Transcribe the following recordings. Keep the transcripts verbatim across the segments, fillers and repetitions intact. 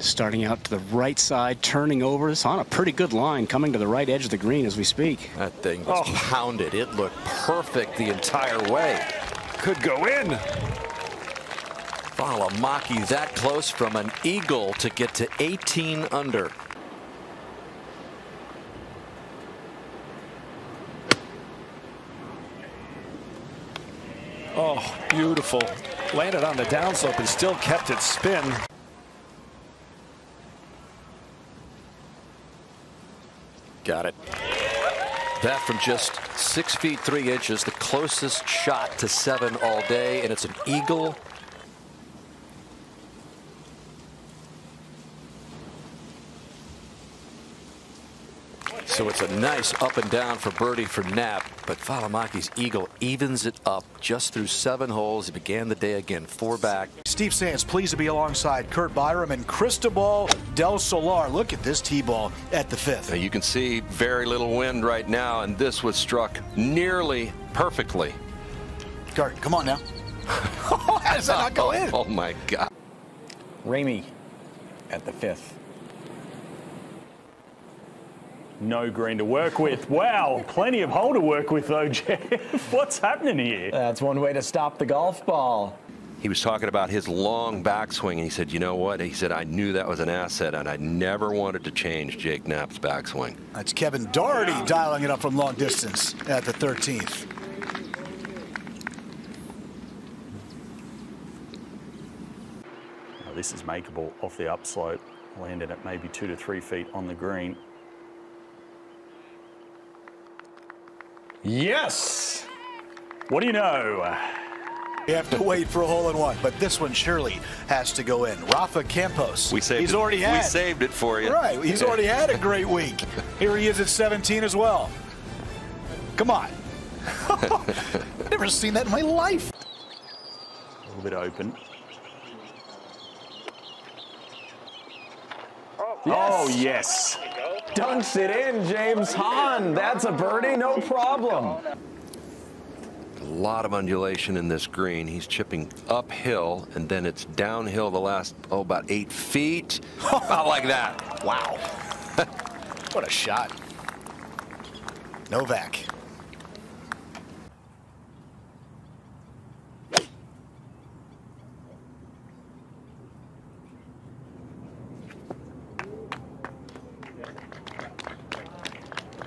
Starting out to the right side, turning over. It's on a pretty good line, coming to the right edge of the green as we speak. That thing was oh. pounded. It looked perfect the entire way. Could go in. Falamaki that close from an eagle to get to eighteen under. Oh, beautiful. Landed on the downslope and still kept its spin. Got it. That from just six feet, three inches, the closest shot to seven all day, and it's an eagle. So it's a nice up and down for birdie for Knapp, but Falamaki's eagle evens it up just through seven holes. He began the day again, four back. Steve Sands pleased to be alongside Kurt Byram and Cristobal Del Solar. Look at this tee ball at the fifth. You can see very little wind right now, and this was struck nearly perfectly. Kurt, come on now. How does that not go in? Oh, my God. Ramey at the fifth. No green to work with. Wow, plenty of hole to work with though, Jeff. What's happening here? That's one way to stop the golf ball. He was talking about his long backswing, and he said, you know what? He said, I knew that was an asset, and I never wanted to change Jake Knapp's backswing. That's Kevin Doherty wow. dialing it up from long distance at the thirteenth. Now, this is makeable off the upslope. Landed at maybe two to three feet on the green. Yes! What do you know? You have to wait for a hole-in-one, but this one surely has to go in. Rafa Campos. We saved he's it. Already had, we saved it for you. Right. He's already had a great week. Here he is at seventeen as well. Come on. Never seen that in my life. A little bit open. Oh, yes. Oh, yes. Dunks it in, James Hahn. That's a birdie, no problem. A lot of undulation in this green. He's chipping uphill, and then it's downhill the last, oh, about eight feet. About like that. Wow. What a shot. Novak.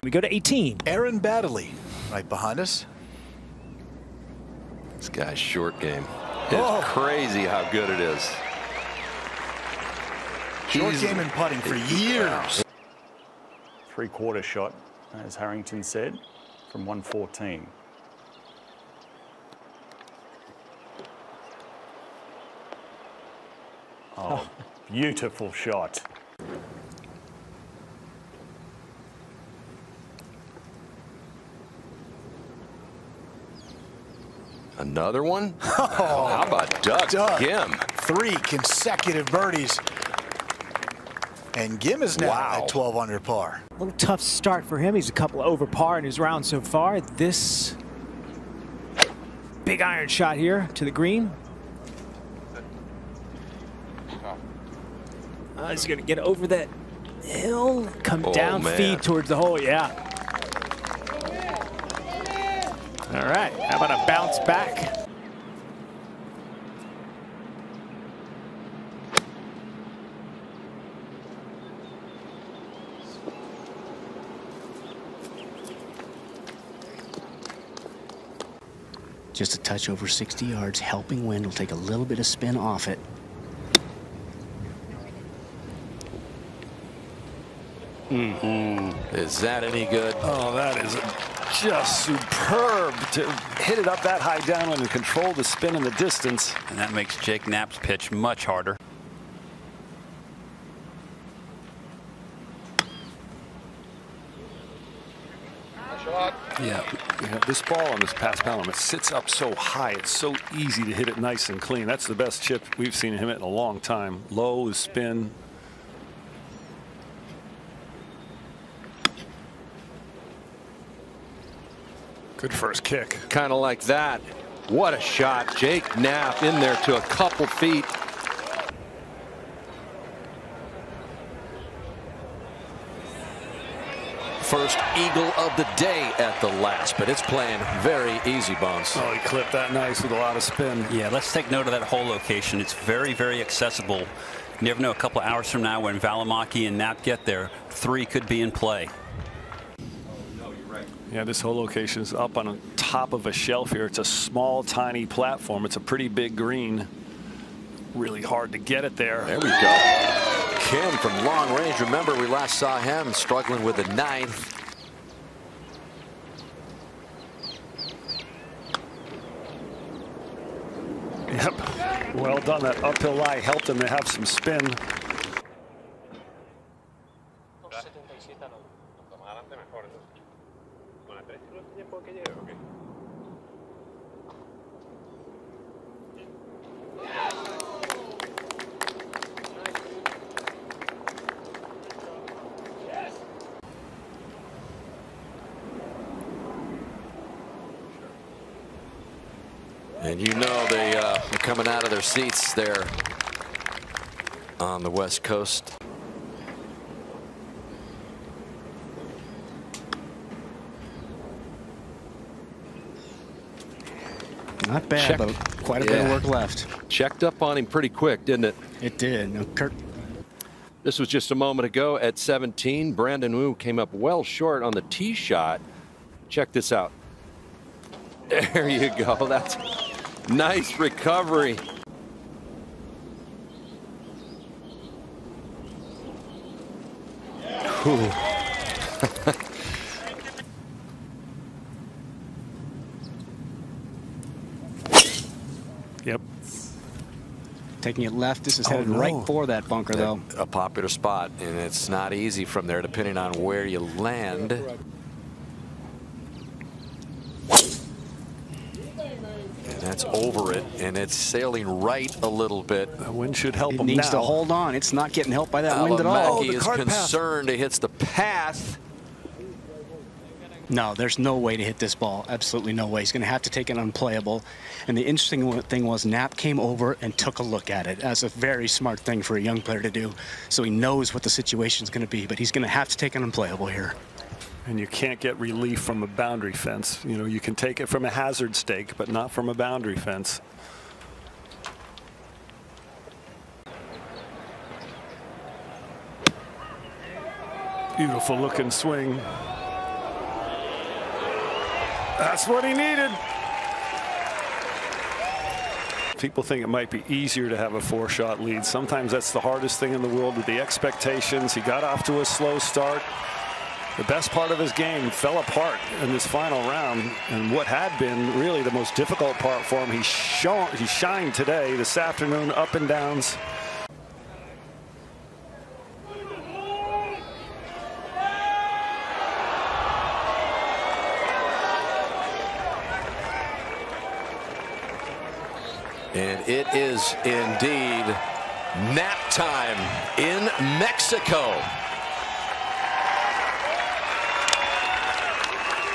We go to eighteen. Aaron Baddeley right behind us. This guy's short game. It's oh. crazy how good it is. Short He's, game and putting for years. Three-quarter shot, as Harrington said, from one fourteen. Oh, beautiful shot. Another one? Oh, how about Doug Ghim? Three consecutive birdies. And Ghim is now wow. at twelve under par. A little tough start for him. He's a couple over par in his round so far. This big iron shot here to the green. Uh, he's going to get over that hill, come oh, down, man. Feed towards the hole. Yeah. All right, how about a bounce back? Just a touch over sixty yards, helping wind will take a little bit of spin off it. Mm-hmm. Is that any good? Oh, that is a just superb to hit it up that high downwind and control the spin and the distance. And that makes Jake Knapp's pitch much harder. Shot. Yeah, yeah, this ball on this past palm, it sits up so high. It's so easy to hit it nice and clean. That's the best chip we've seen him hit in a long time. Low is spin. Good first kick. Kind of like that. What a shot. Jake Knapp in there to a couple feet. first eagle of the day at the last, but it's playing very easy, Bonds. Oh, he clipped that nice with a lot of spin. Yeah, let's take note of that hole location. It's very, very accessible. You never know, a couple of hours from now when Välimäki and Knapp get there, three could be in play. Yeah, this whole location is up on a top of a shelf here. It's a small, tiny platform. It's a pretty big green. Really hard to get it there. There we go. Kim from long range. Remember, we last saw him struggling with the ninth. Yep. Well done. That uphill lie helped him to have some spin. And you know they uh, are coming out of their seats there on the West Coast. Not bad, Checked. But quite a yeah. bit of work left. Checked up on him pretty quick, didn't it? It did. No, Kurt. This was just a moment ago at seventeen. Brandon Wu came up well short on the tee shot. Check this out. There you go. That's nice recovery. Yep. Taking it left. This is headed oh, no. right for that bunker, though. A popular spot, and it's not easy from there, depending on where you land. That's over it, and it's sailing right a little bit. The wind should help him now. It needs to hold on. It's not getting helped by that wind at all. Falamaki is concerned. It hits the path. No, there's no way to hit this ball. Absolutely no way. He's going to have to take an unplayable. And the interesting thing was Knapp came over and took a look at it. That's a very smart thing for a young player to do. So he knows what the situation's going to be, but he's going to have to take an unplayable here. And you can't get relief from a boundary fence. You know, you can take it from a hazard stake, but not from a boundary fence. Beautiful looking swing. That's what he needed. People think it might be easier to have a four-shot lead. Sometimes that's the hardest thing in the world with the expectations. He got off to a slow start. The best part of his game fell apart in this final round, and what had been really the most difficult part for him, he shone, he shined today, this afternoon, up and downs. And it is indeed nap time in Mexico.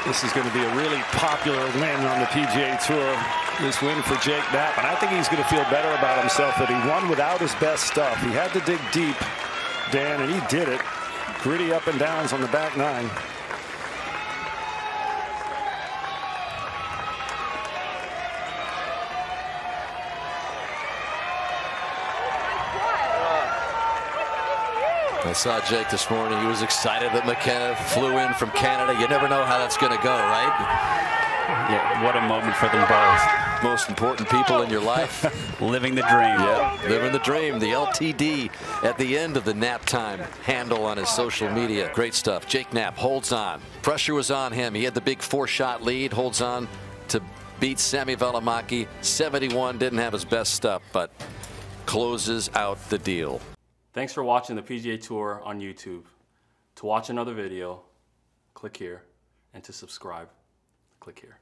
This is going to be a really popular win on the P G A Tour, this win for Jake Knapp. And I think he's going to feel better about himself that he won without his best stuff. He had to dig deep, Dan, and he did it. Gritty up and downs on the back nine. I saw Jake this morning. He was excited that McKenna flew in from Canada. You never know how that's going to go, right? Yeah, what a moment for them both. Most important people in your life. Living the dream. Yeah, living the dream. The L T D at the end of the Knapp time handle on his social media. Great stuff. Jake Knapp holds on. Pressure was on him. He had the big four-shot lead. Holds on to beat Sammy Välimäki. seventy-one, didn't have his best stuff, but closes out the deal. Thanks for watching the P G A Tour on YouTube. To watch another video, click here, and to subscribe, click here.